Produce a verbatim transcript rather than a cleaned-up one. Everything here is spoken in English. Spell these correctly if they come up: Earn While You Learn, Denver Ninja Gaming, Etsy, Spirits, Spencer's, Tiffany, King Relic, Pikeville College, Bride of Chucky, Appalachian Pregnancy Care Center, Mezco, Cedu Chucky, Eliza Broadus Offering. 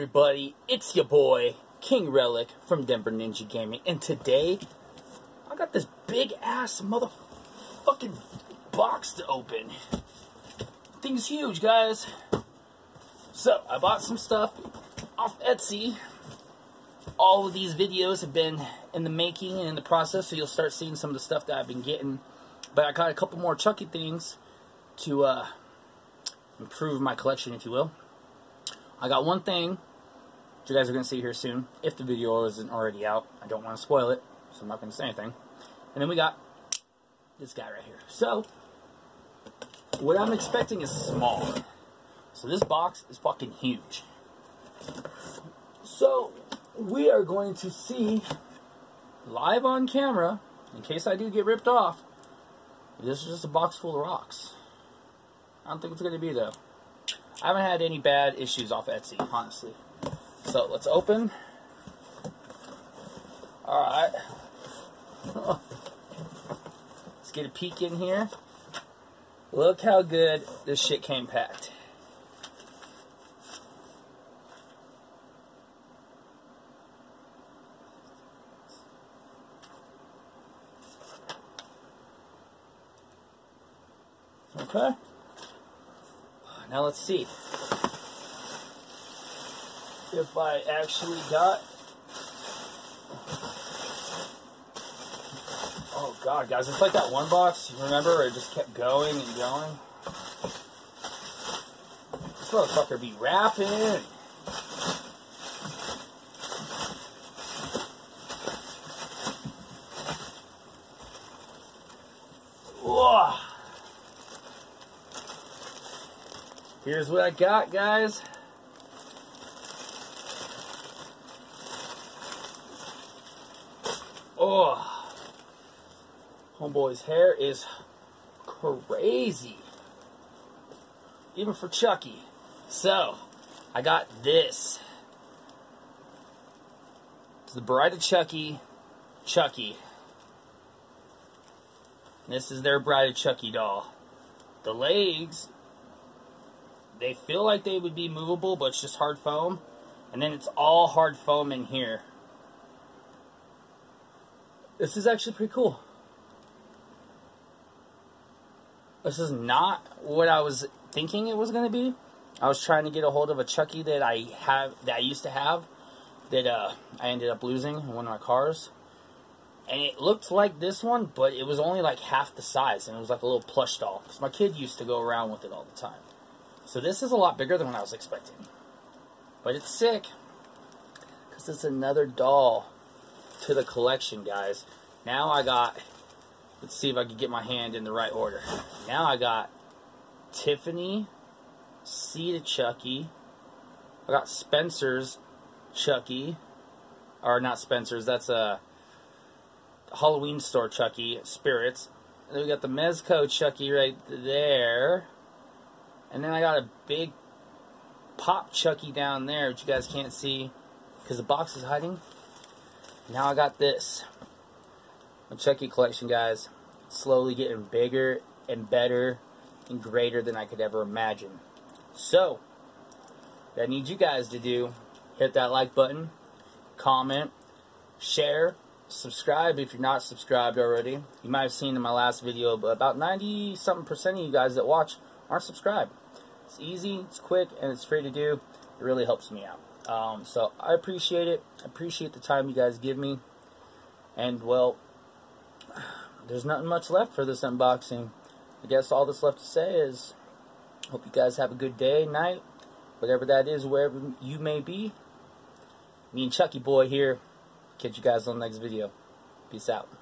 everybody, it's your boy, King Relic from Denver Ninja Gaming, and today, I got this big-ass motherfucking box to open. Thing's huge, guys. So, I bought some stuff off Etsy. All of these videos have been in the making and in the process, so you'll start seeing some of the stuff that I've been getting. But I got a couple more Chucky things to uh, improve my collection, if you will. I got one thing that you guys are going to see here soon, if the video isn't already out. I don't want to spoil it, so I'm not going to say anything. And then we got this guy right here. So, what I'm expecting is small. So this box is fucking huge. So, we are going to see, live on camera, in case I do get ripped off, this is just a box full of rocks. I don't think it's going to be, though. I haven't had any bad issues off Etsy, honestly. So, let's open. Alright. Let's get a peek in here. Look how good this shit came packed. Okay. Now let's see if I actually got, oh god guys, it's like that one box, you remember, it just kept going and going. This motherfucker be rapping. Whoa. Here's what I got, guys. Oh, homeboy's hair is crazy, even for Chucky. So, I got this. It's the Bride of Chucky, Chucky. This is their Bride of Chucky doll. The legs, they feel like they would be movable, but it's just hard foam. And then it's all hard foam in here. This is actually pretty cool. This is not what I was thinking it was going to be. I was trying to get a hold of a Chucky that I have, that I used to have, that uh, I ended up losing in one of my cars. And it looked like this one, but it was only like half the size. And it was like a little plush doll, because my kid used to go around with it all the time. So this is a lot bigger than what I was expecting. But it's sick, because it's another doll to the collection, guys. Now I got, let's see if I can get my hand in the right order. Now I got Tiffany, Cedu Chucky. I got Spencer's Chucky. Or not Spencer's, that's a Halloween store Chucky, Spirits. And then we got the Mezco Chucky right there. And then I got a big pop Chucky down there, which you guys can't see because the box is hiding. Now I got this. My Chucky collection, guys, slowly getting bigger and better and greater than I could ever imagine. So, what I need you guys to do, hit that like button, comment, share, subscribe if you're not subscribed already. You might have seen in my last video, but about ninety something percent of you guys that watch aren't subscribed. It's easy, it's quick, and it's free to do. It really helps me out. Um, so I appreciate it. I appreciate the time you guys give me. And, well, there's nothing much left for this unboxing. I guess all that's left to say is, hope you guys have a good day, night, whatever that is, wherever you may be. Me and Chucky Boy here. Catch you guys on the next video. Peace out.